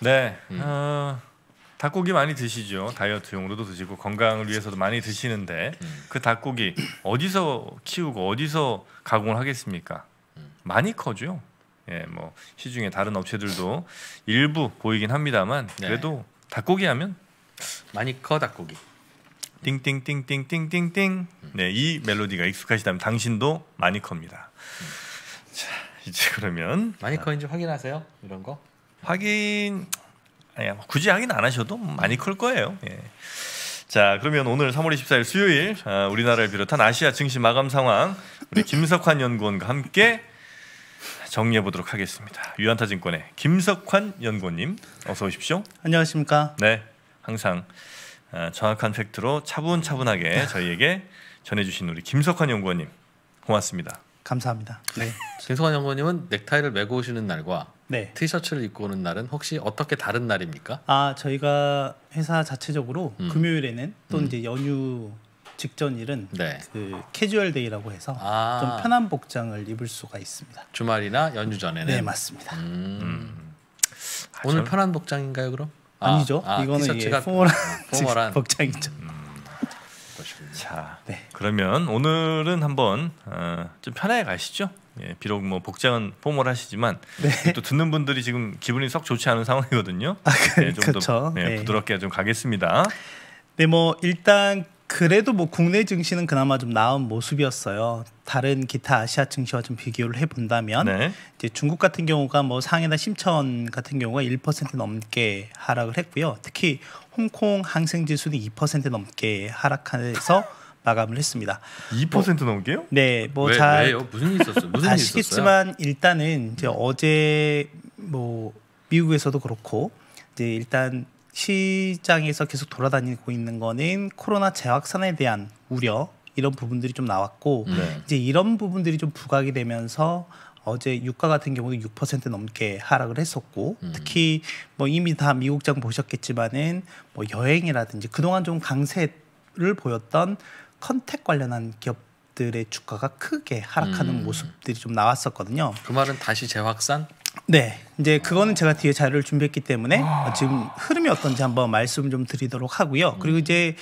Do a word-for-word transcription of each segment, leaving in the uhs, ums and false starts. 네, 음. 어, 닭고기 많이 드시죠. 다이어트용으로도 드시고 건강을 위해서도 많이 드시는데 음. 그 닭고기 어디서 키우고 어디서 가공을 하겠습니까? 음. 많이 커죠. 예, 뭐 시중에 다른 업체들도 일부 보이긴 합니다만 그래도 네. 닭고기 하면 많이 커 닭고기. 띵띵띵띵띵띵띵. 음. 네, 이 멜로디가 익숙하시다면 당신도 많이 큽니다. 음. 자, 이제 그러면 많이 커인지 확인하세요. 이런 거. 확인 아니야 굳이 확인 안 하셔도 많이 클 거예요. 예. 자, 그러면 오늘 삼월 이십사일 수요일 아, 우리나라를 비롯한 아시아 증시 마감 상황 우리 김석환 연구원과 함께 정리해 보도록 하겠습니다. 유한타증권의 김석환 연구원님 어서 오십시오. 안녕하십니까. 네, 항상 아, 정확한 팩트로 차분차분하게 저희에게 전해주신 우리 김석환 연구원님 고맙습니다. 감사합니다. 네. 김석환 연구원님은 넥타이를 메고 오시는 날과 네. 티셔츠를 입고 오는 날은 혹시 어떻게 다른 날입니까? 아, 저희가 회사 자체적으로 음. 금요일에는 또는 음. 이제 연휴 직전일은 네. 그 캐주얼 데이라고 해서 아. 좀 편한 복장을 입을 수가 있습니다. 주말이나 연휴 전에는? 네, 맞습니다. 음. 음. 아, 오늘 전... 편한 복장인가요, 그럼? 아, 아니죠. 아, 이거는 티셔츠가 포멀한, 포멀한. 복장이죠. 음. 자, 네. 그러면 오늘은 한번 어, 좀 편하게 가시죠. 예, 비록 뭐 복장은 포멀하시지만 네. 또 듣는 분들이 지금 기분이 썩 좋지 않은 상황이거든요. 아, 그, 예, 좀 더 예, 네. 부드럽게 좀 가겠습니다. 네, 뭐 일단 그래도 뭐 국내 증시는 그나마 좀 나은 모습이었어요. 다른 기타 아시아 증시와 좀 비교를 해본다면 네. 이제 중국 같은 경우가 뭐 상해나 심천 같은 경우가 일 퍼센트 넘게 하락을 했고요. 특히 홍콩 항생지수는 이 퍼센트 넘게 하락해서 마감을 했습니다. 이 퍼센트 뭐, 넘게요? 네, 뭐 잘 왜요? 무슨 일이 있었어요? 무슨 아시겠지만 일단은 이제 어제 뭐 미국에서도 그렇고 이제 일단 시장에서 계속 돌아다니고 있는 거는 코로나 재확산에 대한 우려 이런 부분들이 좀 나왔고 네. 이제 이런 부분들이 좀 부각이 되면서 어제 유가 같은 경우도 육 퍼센트 넘게 하락을 했었고 음. 특히 뭐 이미 다 미국장 보셨겠지만은 뭐 여행이라든지 그동안 좀 강세를 보였던 컨택 관련한 기업들의 주가가 크게 하락하는 음. 모습들이 좀 나왔었거든요. 그 말은 다시 재확산? 네, 이제 그거는 제가 뒤에 자료를 준비했기 때문에 지금 흐름이 어떤지 한번 말씀 좀 드리도록 하고요. 그리고 이제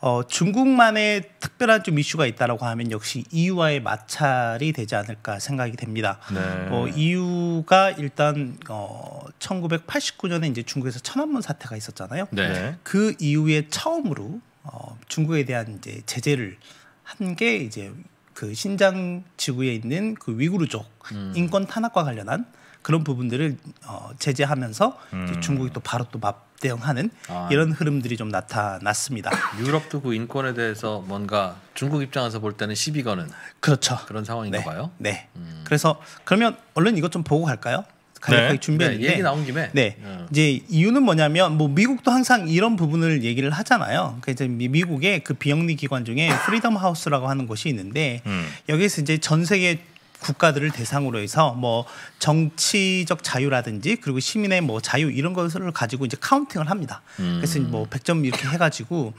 어, 중국만의 특별한 좀 이슈가 있다라고 하면 역시 이유와의 마찰이 되지 않을까 생각이 됩니다. 네. 어, 이유가 일단 어, 천구백팔십구년에 이제 중국에서 천안문 사태가 있었잖아요. 네. 그 이후에 처음으로 어, 중국에 대한 이제 제재를 한 게 이제 그 신장 지구에 있는 그 위구르족 음. 인권 탄압과 관련한 그런 부분들을 어, 제재하면서 음. 중국이 또 바로 또 맞대응하는 아. 이런 흐름들이 좀 나타났습니다. 유럽도 그 인권에 대해서 뭔가 중국 입장에서 볼 때는 시비 거는 그렇죠. 그런 상황인가 네. 봐요. 네. 음. 그래서 그러면 얼른 이것 좀 보고 갈까요? 간략하게 네. 준비했는데 네. 얘기 나온 김에 네. 음. 이제 이유는 뭐냐면 뭐 미국도 항상 이런 부분을 얘기를 하잖아요. 그러니까 이제 미국의 그 비영리 기관 중에 프리덤 하우스라고 하는 곳이 있는데 음. 여기서 이제 전 세계 국가들을 대상으로 해서 뭐 정치적 자유라든지 그리고 시민의 뭐 자유 이런 것을 가지고 이제 카운팅을 합니다. 음. 그래서 뭐 백 점 이렇게 해가지고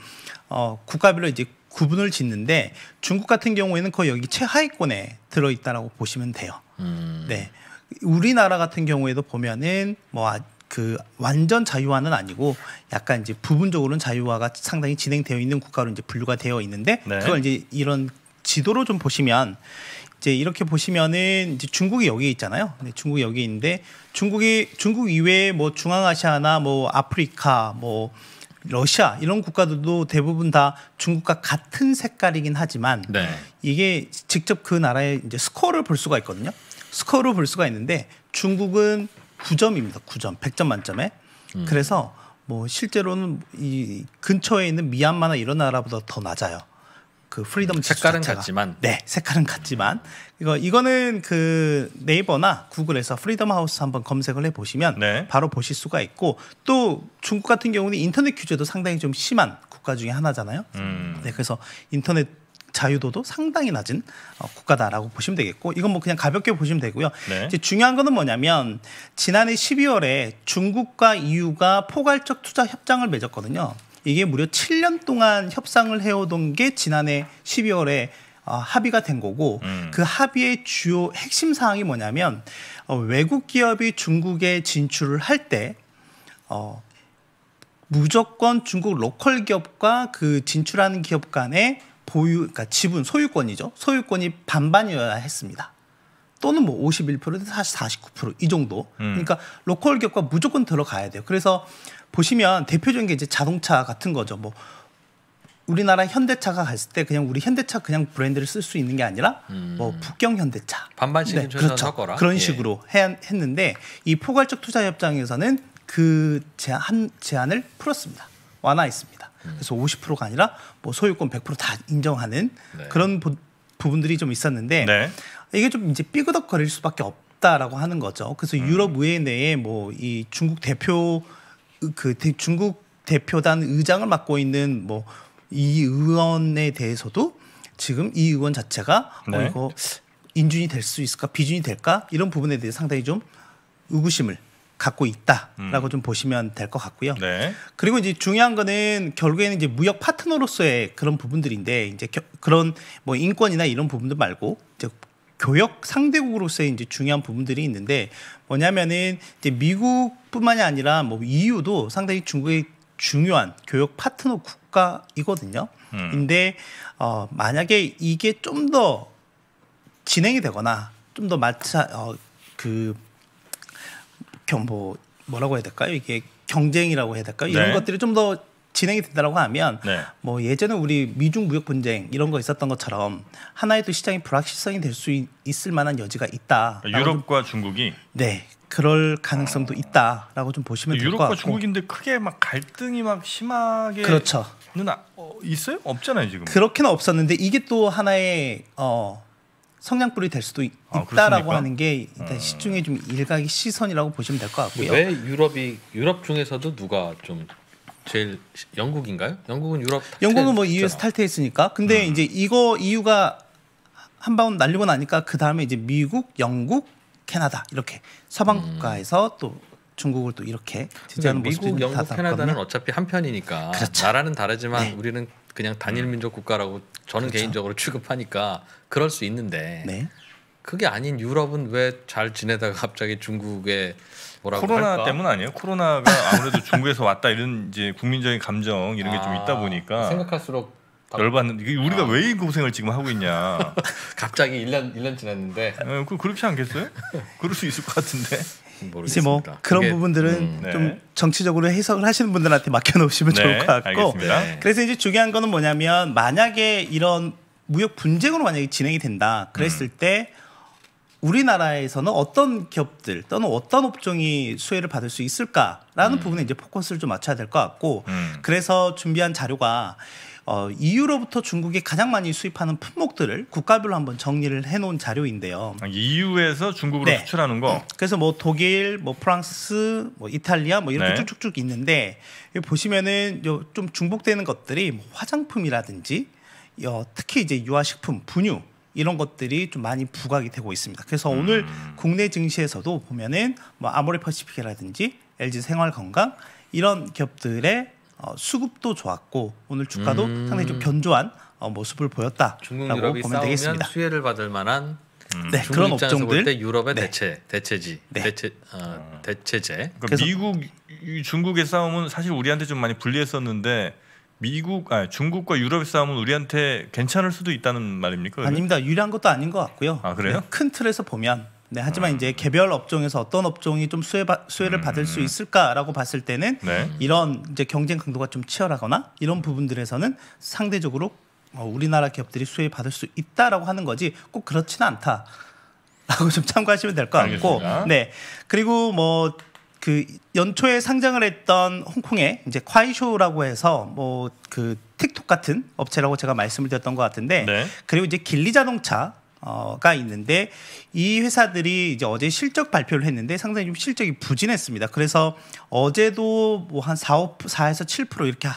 어 국가별로 이제 구분을 짓는데 중국 같은 경우에는 거의 여기 최하위권에 들어있다라고 보시면 돼요. 음. 네, 우리나라 같은 경우에도 보면은 뭐. 그 완전 자유화는 아니고 약간 이제 부분적으로는 자유화가 상당히 진행되어 있는 국가로 이제 분류가 되어 있는데 네. 그걸 이제 이런 지도로 좀 보시면 이제 이렇게 보시면은 이제 중국이 여기 있잖아요. 네, 중국이 여기 있는데 중국이 중국 이외에 뭐 중앙아시아나 뭐 아프리카 뭐 러시아 이런 국가들도 대부분 다 중국과 같은 색깔이긴 하지만 네. 이게 직접 그 나라의 이제 스코어를 볼 수가 있거든요. 스코어를 볼 수가 있는데 중국은 구 점입니다. 구 점, 백 점 만점에. 음. 그래서 뭐 실제로는 이 근처에 있는 미얀마나 이런 나라보다 더 낮아요. 그 프리덤 색깔은 자체가. 같지만 네 색깔은 같지만 이거 이거는 그 네이버나 구글에서 프리덤 하우스 한번 검색을 해 보시면 네. 바로 보실 수가 있고 또 중국 같은 경우는 인터넷 규제도 상당히 좀 심한 국가 중에 하나잖아요. 음. 네, 그래서 인터넷 자유도도 상당히 낮은 국가다라고 보시면 되겠고 이건 뭐 그냥 가볍게 보시면 되고요. 네. 이제 중요한 거는 뭐냐면 지난해 십이월에 중국과 이유가 포괄적 투자 협정을 맺었거든요. 이게 무려 칠 년 동안 협상을 해오던 게 지난해 십이월에 어, 합의가 된 거고 음. 그 합의의 주요 핵심 사항이 뭐냐면 어, 외국 기업이 중국에 진출을 할 때 어, 무조건 중국 로컬 기업과 그 진출하는 기업 간의 보유, 그러니까 지분, 소유권이죠. 소유권이 반반이어야 했습니다. 또는 뭐 오십일 퍼센트, 사십구 퍼센트 이 정도. 음. 그러니까 로컬 기업과 무조건 들어가야 돼요. 그래서 보시면 대표적인 게 이제 자동차 같은 거죠. 뭐 우리나라 현대차가 갔을 때 그냥 우리 현대차 그냥 브랜드를 쓸 수 있는 게 아니라 음. 뭐 북경 현대차 반반씩 네, 그렇죠. 거라. 그런 예. 식으로 해, 했는데 이 포괄적 투자 협정에서는 그 제한 제한을 풀었습니다. 완화했습니다. 음. 그래서 오십 퍼센트가 아니라 뭐 소유권 백 퍼센트 다 인정하는 네. 그런 부, 부분들이 좀 있었는데 네. 이게 좀 이제 삐그덕거릴 수밖에 없다라고 하는 거죠. 그래서 음. 유럽 의회 내에 뭐 이 중국 대표 그 대, 중국 대표단 의장을 맡고 있는 뭐 이 의원에 대해서도 지금 이 의원 자체가 네. 어, 이거 인준이 될 수 있을까 비준이 될까 이런 부분에 대해 상당히 좀 의구심을 갖고 있다라고 음. 좀 보시면 될 것 같고요. 네. 그리고 이제 중요한 거는 결국에는 이제 무역 파트너로서의 그런 부분들인데 이제 겨, 그런 뭐 인권이나 이런 부분들 말고 이제 교역 상대국으로서의 이제 중요한 부분들이 있는데 뭐냐면은 이제 미국뿐만이 아니라 뭐 이유도 상당히 중국의 중요한 교역 파트너 국가이거든요. 음. 근데 어 만약에 이게 좀 더 진행이 되거나 좀 더 마차 어 그 뭐 뭐라고 해야 될까요? 이게 경쟁이라고 해야 될까요? 이런 네. 것들이 좀 더 진행이 된다라고 하면 네. 뭐 예전에 우리 미중 무역 분쟁 이런 거 있었던 것처럼 하나의 또 시장이 불확실성이 될 수 있을 만한 여지가 있다. 유럽과 좀, 중국이 네 그럴 가능성도 있다라고 좀 보시면 될 것 같고. 유럽과 중국인데 크게 막 갈등이 막 심하게 그렇죠. 누나 어, 있어요? 없잖아요 지금. 그렇게는 없었는데 이게 또 하나의 어. 성냥불이 될 수도 있다라고 아, 하는 게 일단 시중에 좀 일각의 시선이라고 보시면 될 것 같고요. 왜 유럽이 유럽 중에서도 누가 좀 제일 영국인가요? 영국은 유럽 영국은 뭐 이유에서 탈퇴했으니까. 근데 음. 이제 이거 이유가 한 번 날리고 나니까 그 다음에 이제 미국, 영국, 캐나다 이렇게 서방 국가에서 음. 또 중국을 또 이렇게 지지하는 모습이 미국, 영국, 캐나다는 어차피 한 편이니까 그렇죠. 나라는 다르지만 네. 우리는 그냥 단일 민족 국가라고 저는 그렇죠. 개인적으로 취급하니까 그럴 수 있는데 네. 그게 아닌 유럽은 왜 잘 지내다가 갑자기 중국에 뭐라고 코로나 할까? 때문 아니에요? 코로나가 아무래도 중국에서 왔다 이런 이제 국민적인 감정 이런 게 좀 아, 있다 보니까 생각할수록 열받는 우리가 아. 왜 이 고생을 지금 하고 있냐? 갑자기 일 년 일 년 지났는데 네, 그 그렇지 않겠어요? 그럴 수 있을 것 같은데. 모르겠습니다. 이제 뭐 그런 그게, 부분들은 음, 네. 좀 정치적으로 해석을 하시는 분들한테 맡겨놓으시면 네, 좋을 것 같고 알겠습니다. 네. 그래서 이제 중요한 거는 뭐냐면 만약에 이런 무역 분쟁으로 만약에 진행이 된다 그랬을 음. 때 우리나라에서는 어떤 기업들 또는 어떤 업종이 수혜를 받을 수 있을까라는 음. 부분에 이제 포커스를 좀 맞춰야 될 것 같고 음. 그래서 준비한 자료가 어, 이유로부터 중국이 가장 많이 수입하는 품목들을 국가별로 한번 정리를 해놓은 자료인데요. 이유에서 중국으로 네. 수출하는 거. 그래서 뭐 독일, 뭐 프랑스, 뭐 이탈리아, 뭐 이렇게 네. 쭉쭉쭉 있는데 여기 보시면은 요 좀 중복되는 것들이 뭐 화장품이라든지 요 특히 이제 유아식품, 분유 이런 것들이 좀 많이 부각이 되고 있습니다. 그래서 음. 오늘 국내 증시에서도 보면은 뭐 아모레퍼시픽이라든지 엘지생활건강 이런 기업들의 어, 수급도 좋았고 오늘 주가도 음. 상당히 좀 견조한 어, 모습을 보였다라고 보면 되겠습니다. 수혜를 받을 만한 음. 네, 그런 업종들 때 유럽의 네. 대체 대체지 네. 대체 어, 대체제. 그러니까 미국 중국의 싸움은 사실 우리한테 좀 많이 불리했었는데 미국, 아 중국과 유럽의 싸움은 우리한테 괜찮을 수도 있다는 말입니까? 그러면? 아닙니다. 유리한 것도 아닌 것 같고요. 아 그래요? 네, 큰 틀에서 보면. 네, 하지만 음. 이제 개별 업종에서 어떤 업종이 좀 수혜 바, 수혜를 음. 받을 수 있을까라고 봤을 때는 네. 이런 이제 경쟁 강도가 좀 치열하거나 이런 부분들에서는 상대적으로 어, 우리나라 기업들이 수혜 받을 수 있다라고 하는 거지 꼭 그렇지는 않다라고 좀 참고하시면 될 것 같고, 네 그리고 뭐. 그 연초에 상장을 했던 홍콩의 이제 콰이쇼라고 해서 뭐 그 틱톡 같은 업체라고 제가 말씀을 드렸던 것 같은데 네. 그리고 이제 길리 자동차 가 있는데 이 회사들이 이제 어제 실적 발표를 했는데 상당히 좀 실적이 부진했습니다. 그래서 어제도 뭐 한 사에서 칠 퍼센트 이렇게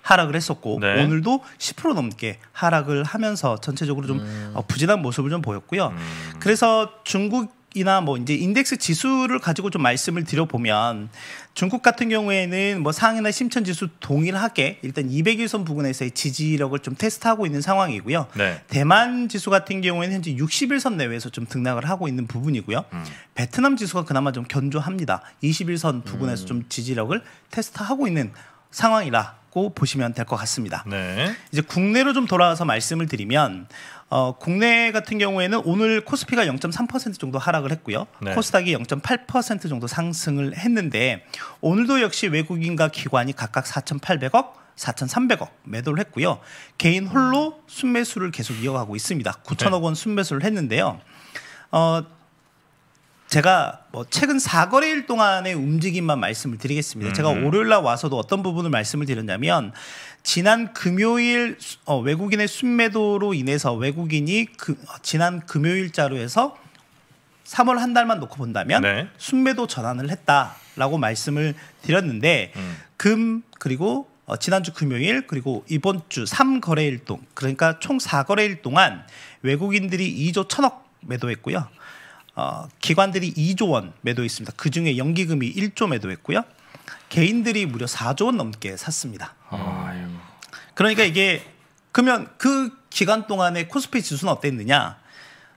하락을 했었고 네. 오늘도 십 퍼센트 넘게 하락을 하면서 전체적으로 좀 음. 부진한 모습을 좀 보였고요. 음. 그래서 중국 이나 뭐 이제 인덱스 지수를 가지고 좀 말씀을 드려보면 중국 같은 경우에는 뭐 상해나 심천 지수 동일하게 일단 이백일선 부근에서의 지지력을 좀 테스트하고 있는 상황이고요. 네. 대만 지수 같은 경우에는 현재 육십일선 내외에서 좀 등락을 하고 있는 부분이고요. 음. 베트남 지수가 그나마 좀 견조합니다. 이십일선 부근에서 음. 좀 지지력을 테스트하고 있는 상황이라고 보시면 될 것 같습니다. 네. 이제 국내로 좀 돌아와서 말씀을 드리면 어, 국내 같은 경우에는 오늘 코스피가 영 점 삼 퍼센트 정도 하락을 했고요. 네. 코스닥이 영 점 팔 퍼센트 정도 상승을 했는데 오늘도 역시 외국인과 기관이 각각 사천팔백억, 사천삼백억 매도를 했고요. 개인 홀로 순매수를 계속 이어가고 있습니다. 구천억 원 순매수를 했는데요. 어, 제가 뭐 최근 사거래일 동안의 움직임만 말씀을 드리겠습니다. 제가 월요일날 와서도 어떤 부분을 말씀을 드렸냐면 지난 금요일 어, 외국인의 순매도로 인해서 외국인이 그, 지난 금요일자로 해서 삼월 한 달만 놓고 본다면 네. 순매도 전환을 했다라고 말씀을 드렸는데 음. 금 그리고 어, 지난주 금요일 그리고 이번 주 삼거래일 동 그러니까 총 사거래일 동안 외국인들이 이조 천억 매도했고요. 어, 기관들이 이조 원 매도했습니다. 그중에 연기금이 일조 매도했고요. 개인들이 무려 사조 원 넘게 샀습니다. 아이고. 그러니까 이게 그러면 그 기간 동안에 코스피 지수는 어땠느냐?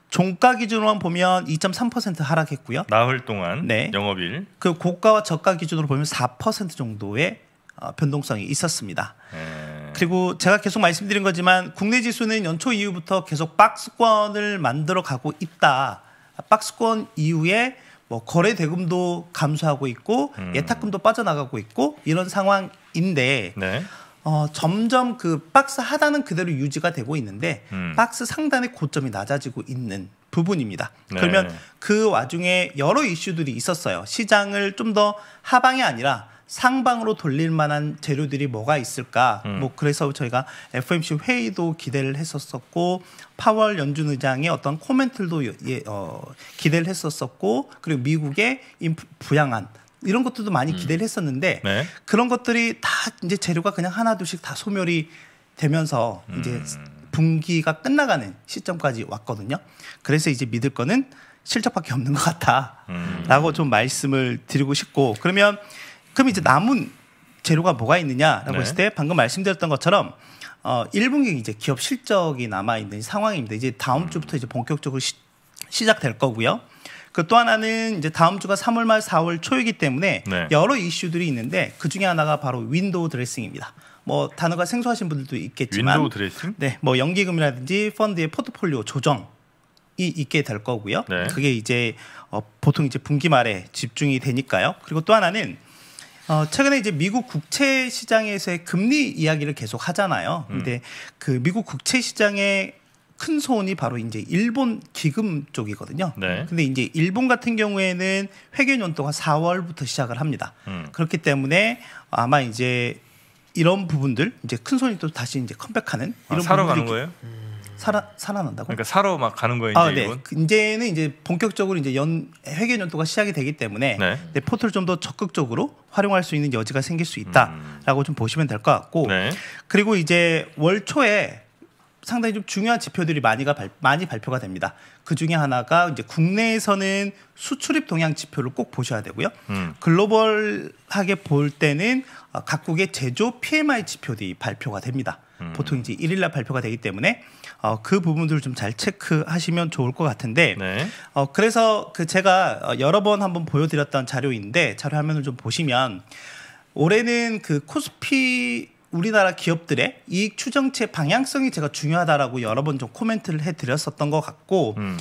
종가 기준으로만 보면 이 점 삼 퍼센트 하락했고요. 나흘 동안 네. 영업일. 그 고가와 저가 기준으로 보면 사 퍼센트 정도의 어, 변동성이 있었습니다. 에... 그리고 제가 계속 말씀드린 거지만 국내 지수는 연초 이후부터 계속 박스권을 만들어 가고 있다. 박스권 이후에 뭐 거래 대금도 감소하고 있고 음. 예탁금도 빠져나가고 있고 이런 상황인데 네. 어, 점점 그 박스 하단은 그대로 유지가 되고 있는데 음. 박스 상단의 고점이 낮아지고 있는 부분입니다. 네. 그러면 그 와중에 여러 이슈들이 있었어요. 시장을 좀 더 하방이 아니라 상방으로 돌릴 만한 재료들이 뭐가 있을까? 음. 뭐 그래서 저희가 에프엠씨 회의도 기대를 했었었고 파월 연준 의장의 어떤 코멘트도 예, 어, 기대를 했었었고 그리고 미국의 인프, 부양안 이런 것들도 많이 음. 기대를 했었는데 네. 그런 것들이 다 이제 재료가 그냥 하나 둘씩 다 소멸이 되면서 음. 이제 분기가 끝나가는 시점까지 왔거든요. 그래서 이제 믿을 거는 실적밖에 없는 것 같다라고 음. 좀 말씀을 드리고 싶고 그러면. 그럼 이제 남은 재료가 뭐가 있느냐라고 네. 했을 때 방금 말씀드렸던 것처럼 어, 일 분기 이제 기업 실적이 남아 있는 상황입니다. 이제 다음 주부터 이제 본격적으로 시, 시작될 거고요. 그 또 하나는 이제 다음 주가 삼월 말 사월 초이기 때문에 네. 여러 이슈들이 있는데 그 중에 하나가 바로 윈도우 드레싱입니다. 뭐 단어가 생소하신 분들도 있겠지만 윈도우 드레싱? 네, 뭐 연기금이라든지 펀드의 포트폴리오 조정. 이 있게 될 거고요. 네. 그게 이제 어, 보통 이제 분기 말에 집중이 되니까요. 그리고 또 하나는 어, 최근에 이제 미국 국채 시장에서의 금리 이야기를 계속 하잖아요. 근데 음. 그 미국 국채 시장의 큰 손이 바로 이제 일본 기금 쪽이거든요. 네. 근데 이제 일본 같은 경우에는 회견 연도가 사월부터 시작을 합니다. 음. 그렇기 때문에 아마 이제 이런 부분들 이제 큰 손이 또 다시 이제 컴백하는 이런 아, 사러 가는 거예요? 살아 살아난다고? 그러니까 사러 막 가는 거예요, 이제 아, 네. 이건? 이제는 이제 본격적으로 이제 연 회계 연도가 시작이 되기 때문에 네. 내 포트를 좀 더 적극적으로 활용할 수 있는 여지가 생길 수 있다라고 음. 좀 보시면 될 것 같고 네. 그리고 이제 월 초에 상당히 좀 중요한 지표들이 많이가 발, 많이 발표가 됩니다. 그 중에 하나가 이제 국내에서는 수출입 동향 지표를 꼭 보셔야 되고요. 음. 글로벌하게 볼 때는 각국의 제조 피엠아이 지표들이 발표가 됩니다. 음. 보통 이제 일일날 발표가 되기 때문에 어, 그 부분들을 좀 잘 체크하시면 좋을 것 같은데 네. 어, 그래서 그 제가 여러 번 한번 보여드렸던 자료인데 자료 화면을 좀 보시면 올해는 그 코스피 우리나라 기업들의 이익 추정치의 방향성이 제가 중요하다라고 여러 번 좀 코멘트를 해드렸었던 것 같고 음.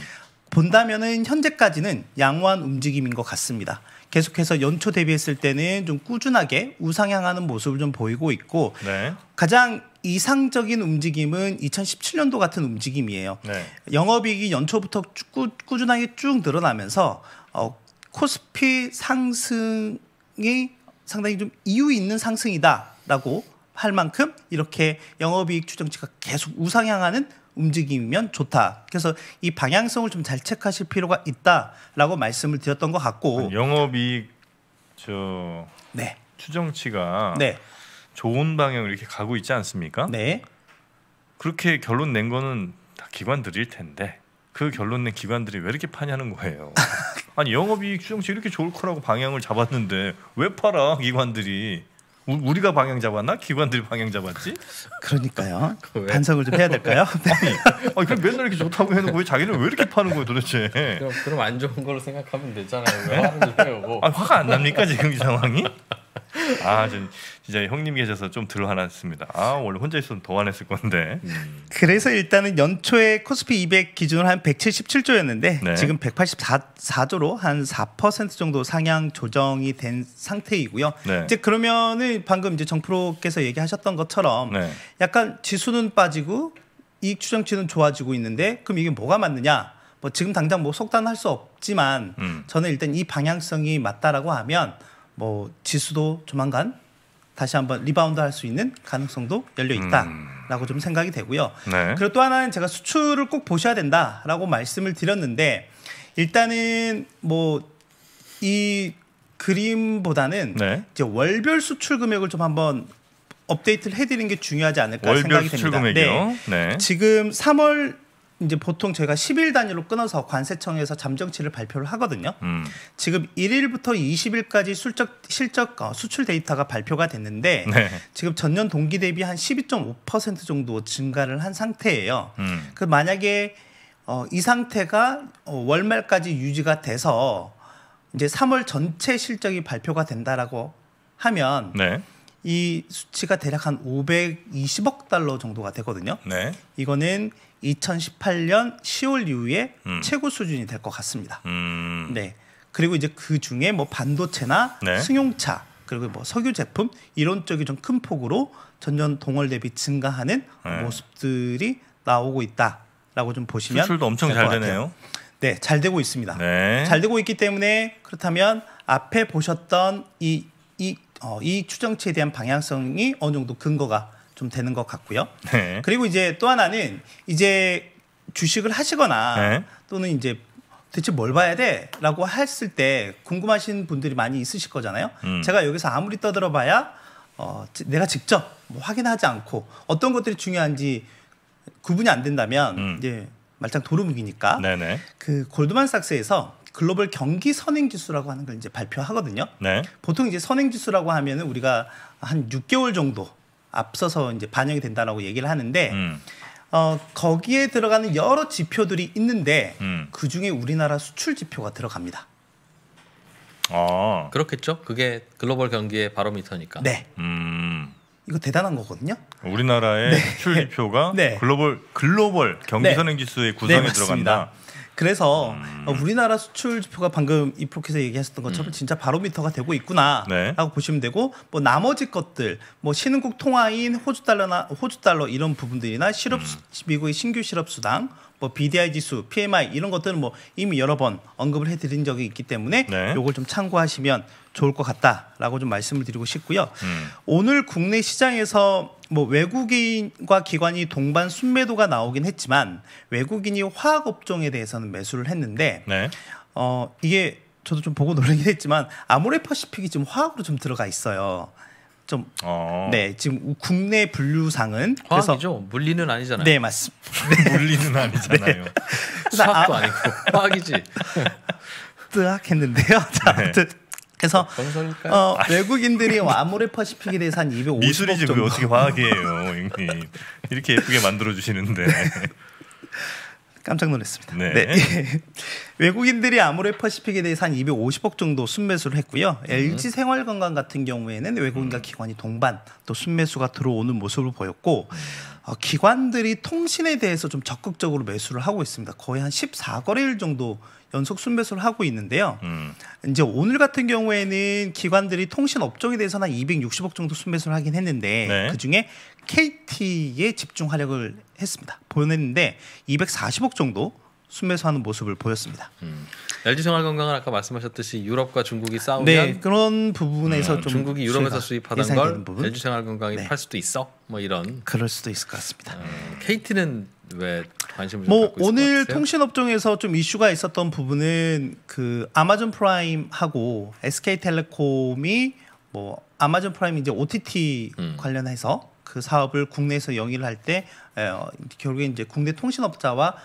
본다면은 현재까지는 양호한 움직임인 것 같습니다. 계속해서 연초 대비했을 때는 좀 꾸준하게 우상향하는 모습을 좀 보이고 있고 네. 가장 이상적인 움직임은 이천십칠 년도 같은 움직임이에요. 네. 영업이익이 연초부터 꾸, 꾸준하게 쭉 늘어나면서 어, 코스피 상승이 상당히 좀 이유 있는 상승이다라고 할 만큼 이렇게 영업이익 추정치가 계속 우상향하는 움직이면 좋다. 그래서 이 방향성을 좀 잘 체크하실 필요가 있다라고 말씀을 드렸던 것 같고 영업이익 저 네. 추정치가 네. 좋은 방향으로 이렇게 가고 있지 않습니까? 네. 그렇게 결론 낸 거는 다 기관들일 텐데 그 결론 낸 기관들이 왜 이렇게 파냐는 거예요. 아니 영업이익 추정치 이렇게 좋을 거라고 방향을 잡았는데 왜 팔아 기관들이. 우리가 방향 잡았나? 기관들이 방향 잡았지? 그러니까요. 반성을 좀 해야 될까요? 아니, 아니 그럼 맨날 이렇게 좋다고 해놓고 왜 자기는 왜 이렇게 파는 거예요 도대체? 그럼, 그럼 안 좋은 걸로 생각하면 되잖아요. 왜 화를 내려고? 아, 화가 안 납니까 지금 이 상황이? 아, 전 진짜 형님 계셔서 좀 덜 화났습니다. 아, 원래 혼자 있으면 더 화냈을 건데. 음. 그래서 일단은 연초에 코스피 이백 기준으로 한 백칠십칠 조였는데 네. 지금 백팔십사 조로 한 사 퍼센트 정도 상향 조정이 된 상태이고요. 네. 이제 그러면은 방금 이제 정프로께서 얘기하셨던 것처럼 네. 약간 지수는 빠지고 이익 추정치는 좋아지고 있는데 그럼 이게 뭐가 맞느냐? 뭐 지금 당장 뭐 속단할 수 없지만 음. 저는 일단 이 방향성이 맞다라고 하면. 뭐 지수도 조만간 다시 한번 리바운드 할 수 있는 가능성도 열려 있다라고 음. 좀 생각이 되고요. 네. 그리고 또 하나는 제가 수출을 꼭 보셔야 된다라고 말씀을 드렸는데 일단은 뭐 이 그림보다는 네. 이제 월별 수출 금액을 좀 한번 업데이트를 해드리는 게 중요하지 않을까 생각이 됩니다. 월별 수출 금액이요? 네. 지금 삼월 이제 보통 저희가 십 일 단위로 끊어서 관세청에서 잠정치를 발표를 하거든요. 음. 지금 일 일부터 이십 일까지 실적, 실적 어, 수출 데이터가 발표가 됐는데 네. 지금 전년 동기 대비 한 십이 점 오 퍼센트 정도 증가를 한 상태예요. 음. 그 만약에 어, 이 상태가 어, 월말까지 유지가 돼서 이제 삼월 전체 실적이 발표가 된다라고 하면 네. 이 수치가 대략 한 오백이십억 달러 정도가 되거든요. 네. 이거는 이천십팔 년 시월 이후에 음. 최고 수준이 될 것 같습니다. 음. 네. 그리고 이제 그 중에 뭐 반도체나 네. 승용차 그리고 뭐 석유 제품 이런 쪽이 좀 큰 폭으로 전년 동월 대비 증가하는 네. 모습들이 나오고 있다라고 좀 보시면 수출도 엄청 잘 되네요. 네, 잘 되고 있습니다. 네. 잘 되고 있기 때문에 그렇다면 앞에 보셨던 이 이 어, 이익 추정치에 대한 방향성이 어느 정도 근거가 좀 되는 것 같고요. 네. 그리고 이제 또 하나는 이제 주식을 하시거나 네. 또는 이제 대체 뭘 봐야 돼? 라고 했을 때 궁금하신 분들이 많이 있으실 거잖아요. 음. 제가 여기서 아무리 떠들어봐야 어, 내가 직접 뭐 확인하지 않고 어떤 것들이 중요한지 구분이 안 된다면 음. 이제 말짱 도루묵이니까 네네. 그 골드만삭스에서 글로벌 경기 선행지수라고 하는 걸 이제 발표하거든요. 네. 보통 이제 선행지수라고 하면은 우리가 한 육 개월 정도 앞서서 이제 반영이 된다라고 얘기를 하는데 음. 어, 거기에 들어가는 여러 지표들이 있는데 음. 그 중에 우리나라 수출 지표가 들어갑니다. 아. 그렇겠죠. 그게 글로벌 경기의 바로미터니까. 네. 음. 이거 대단한 거거든요. 우리나라의 네. 수출 지표가 네. 글로벌 글로벌 경기 네. 선행지수의 구성에 네, 들어간다. 그래서 음. 어, 우리나라 수출 지표가 방금 이 프로께서 얘기하셨던 것처럼 음. 진짜 바로미터가 되고 있구나 네. 라고 보시면 되고 뭐 나머지 것들 뭐 신흥국 통화인 호주 달러나 호주 달러 이런 부분들이나 실업 음. 미국의 신규 실업 수당 뭐 비디아이 지수 피엠아이 이런 것들은 뭐 이미 여러 번 언급을 해드린 적이 있기 때문에 네. 요걸 좀 참고하시면 좋을 것 같다라고 좀 말씀을 드리고 싶고요. 음. 오늘 국내 시장에서 뭐 외국인과 기관이 동반 순매도가 나오긴 했지만 외국인이 화학업종에 대해서는 매수를 했는데 네. 어 이게 저도 좀 보고 놀라긴 했지만 아모레퍼시픽이 지금 화학으로 좀 들어가 있어요. 좀 네 지금 국내 분류상은 화학이죠. 그래서, 물리는 아니잖아요. 네 맞습니다. 네. 물리는 아니잖아요. 네. 수학도 아, 아니고 화학이지. 뜨악 했는데요. 자, 네. 그래서 어, 외국인들이 아모레퍼시픽에 대해서 한 이백오십억 미술이 지금 정도. 어떻게 화학이에요, 형님. 이렇게 예쁘게 만들어 주시는데 깜짝 놀랐습니다. 네. 네. 외국인들이 아모레퍼시픽에 대해서 한 이백오십억 정도 순매수를 했고요. 음. 엘지생활건강 같은 경우에는 외국인과 음. 기관이 동반 또 순매수가 들어오는 모습을 보였고 어, 기관들이 통신에 대해서 좀 적극적으로 매수를 하고 있습니다. 거의 한 십사 거래일 정도 연속 순매수를 하고 있는데요. 음. 이제 오늘 같은 경우에는 기관들이 통신 업종에 대해서는 한 이백육십억 정도 순매수를 하긴 했는데 네. 그중에 케이티에 집중 활약을 했습니다. 보냈는데 이백사십억 정도 순매수하는 모습을 보였습니다. 음. 엘지생활건강은 아까 말씀하셨듯이 유럽과 중국이 싸우면 네, 그런 부분에서 음, 좀 중국이 유럽에서 수입하던 걸 엘지생활건강이 네. 팔 수도 있어? 뭐 이런 그럴 수도 있을 것 같습니다. 음, 케이티는 왜 관심을 좀 뭐 갖고 있을 오늘 통신 업종에서 좀 이슈가 있었던 부분은 그 아마존 프라임하고 에스케이텔레콤이 뭐 아마존 프라임 이제 오티티 음. 관련해서 그 사업을 국내에서 영위를 할 때 어, 결국에 이제 국내 통신업자와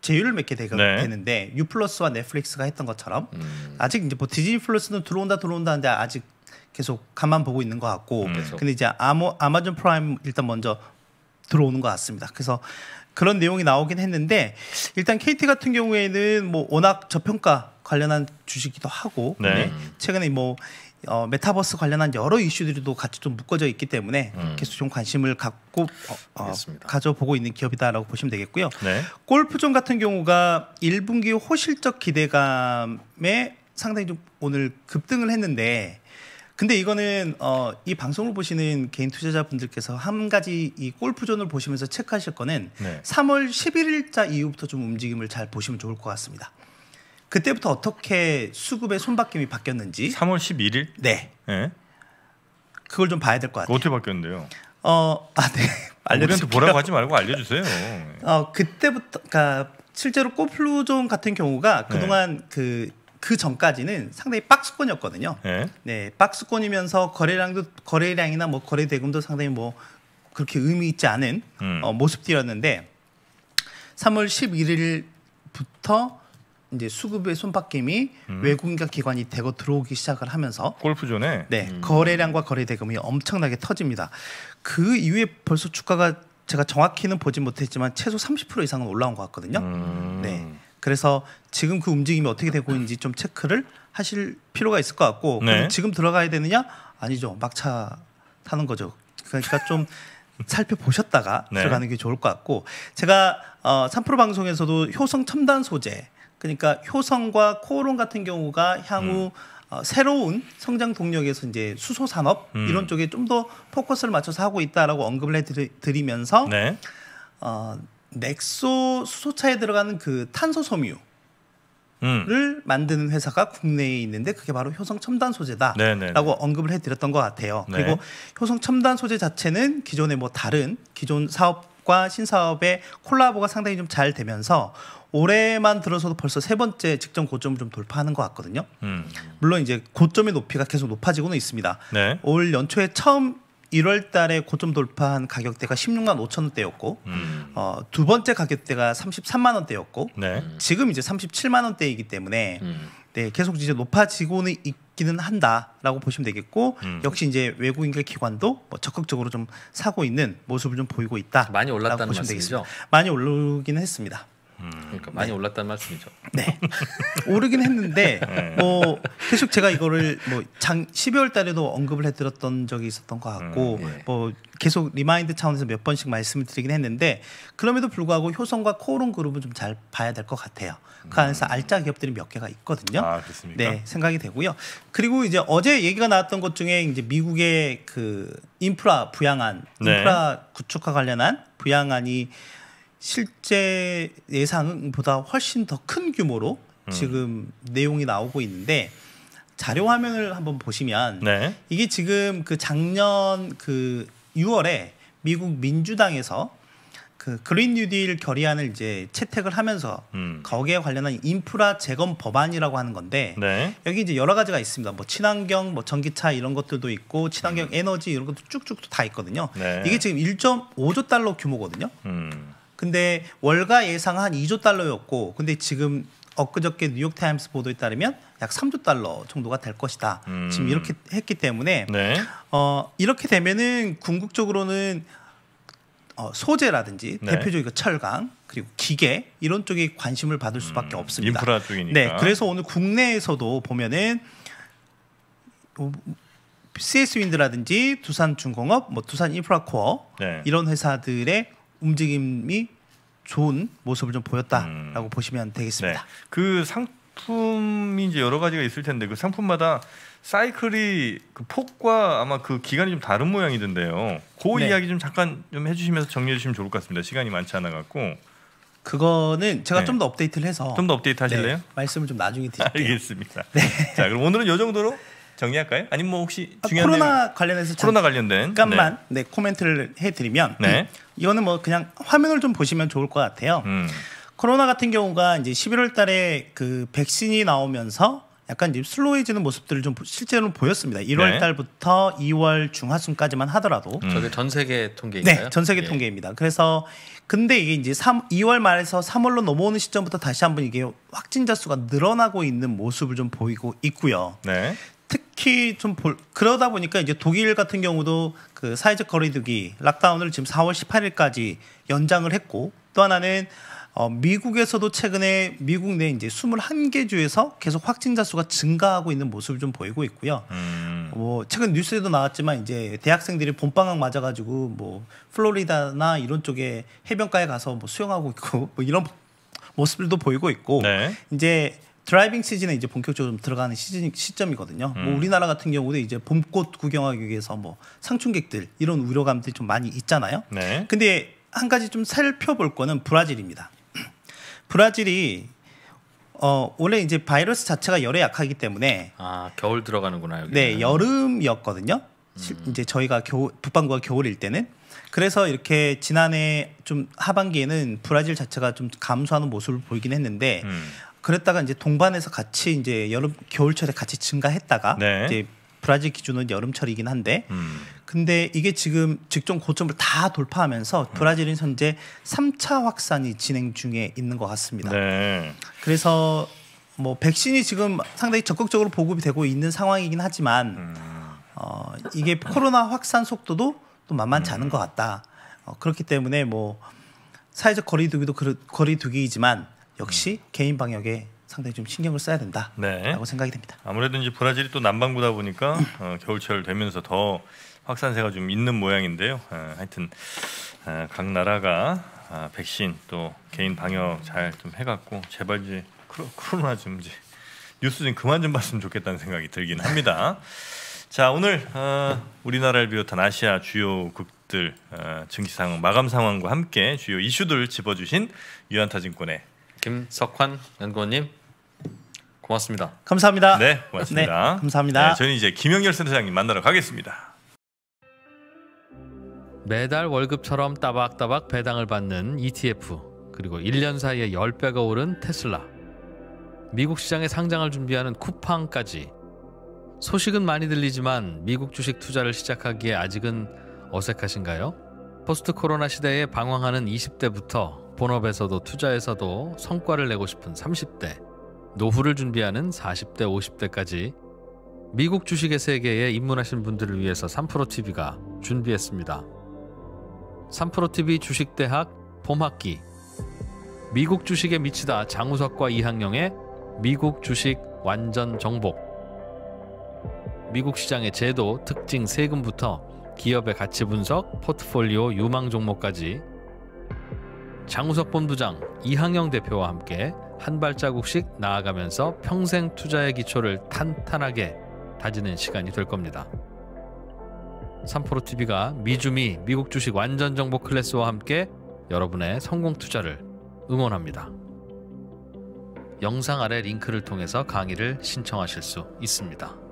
제휴를 맺게 되게 네. 되는데 유플러스와 넷플릭스가 했던 것처럼 음. 아직 이제 뭐 디즈니 플러스는 들어온다 들어온다 하는데 아직 계속 가만 보고 있는 것 같고 음. 근데 이제 아모, 아마존 프라임 일단 먼저 들어오는 것 같습니다. 그래서 그런 내용이 나오긴 했는데 일단 케이티 같은 경우에는 뭐 워낙 저평가 관련한 주식이기도 하고 네. 최근에 뭐 어, 메타버스 관련한 여러 이슈들도 같이 좀 묶어져 있기 때문에 음. 계속 좀 관심을 갖고 어, 어, 가져보고 있는 기업이다라고 보시면 되겠고요. 네. 골프존 같은 경우가 일 분기 호실적 기대감에 상당히 좀 오늘 급등을 했는데 근데 이거는 어, 이 방송을 보시는 개인 투자자분들께서 한 가지 이 골프존을 보시면서 체크하실 거는 네. 삼월 십일일자 이후부터 좀 움직임을 잘 보시면 좋을 것 같습니다. 그때부터 어떻게 수급의 손바뀜이 바뀌었는지 삼월 십일일? 네. 네. 그걸 좀 봐야 될 것 같아요. 어떻게 바뀌었는데요? 어, 아, 네. 알려드릴게요. 우리한테 뭐라고 하지 말고 알려주세요. 어, 그때부터, 그러니까 실제로 골프존 같은 경우가 그동안 네. 그, 그 전까지는 상당히 박스권이었거든요. 네. 네. 박스권이면서 거래량도, 거래량이나 뭐 거래대금도 상당히 뭐 그렇게 의미 있지 않은 음. 어, 모습들이었는데 삼월 십일일부터 이제 수급의 손바뀜이 음. 외국인과 기관이 대거 들어오기 시작을 하면서 골프존에 네 음. 거래량과 거래대금이 엄청나게 터집니다. 그 이후에 벌써 주가가 제가 정확히는 보진 못했지만 최소 삼십 퍼센트 이상은 올라온 것 같거든요. 음. 네, 그래서 지금 그 움직임이 어떻게 되고 있는지 좀 체크를 하실 필요가 있을 것 같고 네. 지금 들어가야 되느냐? 아니죠. 막차 타는 거죠. 그러니까 좀 살펴보셨다가 네. 들어가는 게 좋을 것 같고 제가 어, 삼 프로 방송에서도 효성첨단소재 그러니까 효성과 코오롱 같은 경우가 향후 음. 어, 새로운 성장 동력에서 이제 수소 산업 음. 이런 쪽에 좀 더 포커스를 맞춰서 하고 있다라고 언급을 해드리면서 네. 어, 넥소 수소차에 들어가는 그 탄소 섬유를 음. 만드는 회사가 국내에 있는데 그게 바로 효성첨단소재다라고 네네네. 언급을 해드렸던 것 같아요. 네. 그리고 효성첨단소재 자체는 기존의 뭐 다른 기존 사업과 신사업의 콜라보가 상당히 좀 잘 되면서 올해만 들어서도 벌써 세 번째 직전 고점을 좀 돌파하는 것 같거든요. 음. 물론 이제 고점의 높이가 계속 높아지고는 있습니다. 네. 올 연초에 처음 일월 달에 고점 돌파한 가격대가 십육만 오천 원대였고 음. 어, 두 번째 가격대가 삼십삼만 원대였고 네. 지금 이제 삼십칠만 원대이기 때문에 음. 네, 계속 이제 높아지고는 있기는 한다라고 보시면 되겠고 음. 역시 이제 외국인과 기관도 뭐 적극적으로 좀 사고 있는 모습을 좀 보이고 있다. 많이 올랐다는 말씀이죠? 되겠습니다. 많이 오르기는 했습니다. 음, 그러니까 많이 네. 올랐다는 말씀이죠. 네, 오르긴 했는데 네. 뭐 계속 제가 이거를 뭐 장 십이월 달에도 언급을 해드렸던 적이 있었던 것 같고 음, 네. 뭐 계속 리마인드 차원에서 몇 번씩 말씀을 드리긴 했는데 그럼에도 불구하고 효성과 코오롱 그룹은 좀 잘 봐야 될 것 같아요. 그 안에서 알짜 기업들이 몇 개가 있거든요. 아, 그렇습니까? 네, 생각이 되고요. 그리고 이제 어제 얘기가 나왔던 것 중에 이제 미국의 그 인프라 부양안, 인프라 네. 구축과 관련한 부양안이 실제 예상보다 훨씬 더 큰 규모로 음. 지금 내용이 나오고 있는데 자료 화면을 한번 보시면 네. 이게 지금 그 작년 그 유월에 미국 민주당에서 그 그린 뉴딜 결의안을 이제 채택을 하면서 음. 거기에 관련한 인프라 재건 법안이라고 하는 건데 네. 여기 이제 여러 가지가 있습니다. 뭐 친환경, 뭐 전기차 이런 것들도 있고 친환경 음. 에너지 이런 것도 쭉쭉 다 있거든요. 네. 이게 지금 일점오조 달러 규모거든요. 음. 근데 월가 예상 한 이조 달러였고 근데 지금 엊그저께 뉴욕타임스 보도에 따르면 약 삼조 달러 정도가 될 것이다. 음. 지금 이렇게 했기 때문에 네. 어, 이렇게 되면은 궁극적으로는 어, 소재라든지 네. 대표적인 철강 그리고 기계 이런 쪽에 관심을 받을 수밖에 음, 없습니다. 인프라 쪽이니까. 네, 그래서 오늘 국내에서도 보면은 씨에스윈드라든지 두산중공업, 뭐 두산인프라코어 네. 이런 회사들의 움직임이 좋은 모습을 좀 보였다라고 음. 보시면 되겠습니다. 네. 그 상품이 이제 여러 가지가 있을 텐데 그 상품마다 사이클이 그 폭과 아마 그 기간이 좀 다른 모양이던데요. 그 네. 이야기 좀 잠깐 좀 해주시면서 정리해 주시면 좋을 것 같습니다. 시간이 많지 않아 갖고. 그거는 제가 네. 좀 더 업데이트를 해서 좀 더 업데이트 하실래요? 네. 말씀을 좀 나중에 드릴게요. 알겠습니다. 네. 자 그럼 오늘은 이 정도로 정리할까요? 아니면 뭐 혹시 중요한 아, 코로나 내용, 관련해서 코로나 관련된 잠깐만 네. 네, 코멘트를 해드리면 네. 음, 이거는 뭐 그냥 화면을 좀 보시면 좋을 것 같아요. 음. 코로나 같은 경우가 이제 십일월달에 그 백신이 나오면서 약간 이제 슬로우해지는 모습들을 좀 실제로 보였습니다. 일월달부터 네. 이월 중하순까지만 하더라도 음. 저게 전 세계 통계인가요? 네, 전 세계 예. 통계입니다. 그래서 근데 이게 이제 이월 말에서 삼월로 넘어오는 시점부터 다시 한번 이게 확진자 수가 늘어나고 있는 모습을 좀 보이고 있고요. 네. 특히 좀 볼, 그러다 보니까 이제 독일 같은 경우도 그 사회적 거리두기 락다운을 지금 사월 십팔일까지 연장을 했고 또 하나는 어, 미국에서도 최근에 미국 내 이제 이십일 개 주에서 계속 확진자 수가 증가하고 있는 모습을 좀 보이고 있고요. 음. 뭐 최근 뉴스에도 나왔지만 이제 대학생들이 봄방학 맞아가지고 뭐 플로리다나 이런 쪽에 해변가에 가서 뭐 수영하고 있고 뭐 이런 모습들도 보이고 있고 네. 이제. 드라이빙 시즌에 이제 본격적으로 좀 들어가는 시즌 시점이거든요. 음. 뭐 우리나라 같은 경우도 이제 봄꽃 구경하기 위해서 뭐 상춘객들 이런 우려감들이 좀 많이 있잖아요. 네. 근데 한 가지 좀 살펴볼 거는 브라질입니다. 브라질이 어 원래 이제 바이러스 자체가 열에 약하기 때문에 아 겨울 들어가는구나 여기는. 네 여름이었거든요. 음. 이제 저희가 겨울, 북반구가 겨울일 때는 그래서 이렇게 지난해 좀 하반기에는 브라질 자체가 좀 감소하는 모습을 보이긴 했는데. 음. 그랬다가 이제 동반해서 같이 이제 여름 겨울철에 같이 증가했다가 네. 이제 브라질 기준은 여름철이긴 한데 음. 근데 이게 지금 직전 고점을 다 돌파하면서 브라질은 현재 삼 차 확산이 진행 중에 있는 것 같습니다. 네. 그래서 뭐 백신이 지금 상당히 적극적으로 보급이 되고 있는 상황이긴 하지만 음. 어, 이게 코로나 확산 속도도 또 만만치 않은 음. 것 같다. 어, 그렇기 때문에 뭐 사회적 거리두기도 그, 거리두기이지만 역시 개인 방역에 상당히 좀 신경을 써야 된다라고 네. 생각이 됩니다. 아무래도 이제 브라질이 또 남반구다 보니까 어, 겨울철 되면서 더 확산세가 좀 있는 모양인데요. 어, 하여튼 어, 각 나라가 어, 백신 또 개인 방역 잘 좀 해갖고 제발 이제 코로나 좀 이제 뉴스 좀 그만 좀 봤으면 좋겠다는 생각이 들긴 합니다. 자 오늘 어, 우리나라를 비롯한 아시아 주요 국들 어, 증시 상황 마감 상황과 함께 주요 이슈들 짚어주신 유한타증권의 김석환 연구원님 고맙습니다. 감사합니다. 네, 고맙습니다. 네, 감사합니다. 네, 저는 이제 김형렬 센터장님 만나러 가겠습니다. 매달 월급처럼 따박따박 배당을 받는 이티에프 그리고 일 년 사이에 십 배가 오른 테슬라 미국 시장에 상장을 준비하는 쿠팡까지 소식은 많이 들리지만 미국 주식 투자를 시작하기에 아직은 어색하신가요? 포스트 코로나 시대에 방황하는 이십 대부터 본업에서도 투자에서도 성과를 내고 싶은 삼십 대, 노후를 준비하는 사십 대, 오십 대까지 미국 주식의 세계에 입문하신 분들을 위해서 삼프로티비가 준비했습니다. 삼프로티비 주식대학 봄학기 미국 주식에 미치다 장우석과 이항영의 미국 주식 완전 정복 미국 시장의 제도, 특징, 세금부터 기업의 가치 분석, 포트폴리오, 유망 종목까지 장우석 본부장, 이항영 대표와 함께 한 발자국씩 나아가면서 평생 투자의 기초를 탄탄하게 다지는 시간이 될 겁니다. 삼프로티비가 미주미 미국 주식 완전 정보 클래스와 함께 여러분의 성공 투자를 응원합니다. 영상 아래 링크를 통해서 강의를 신청하실 수 있습니다.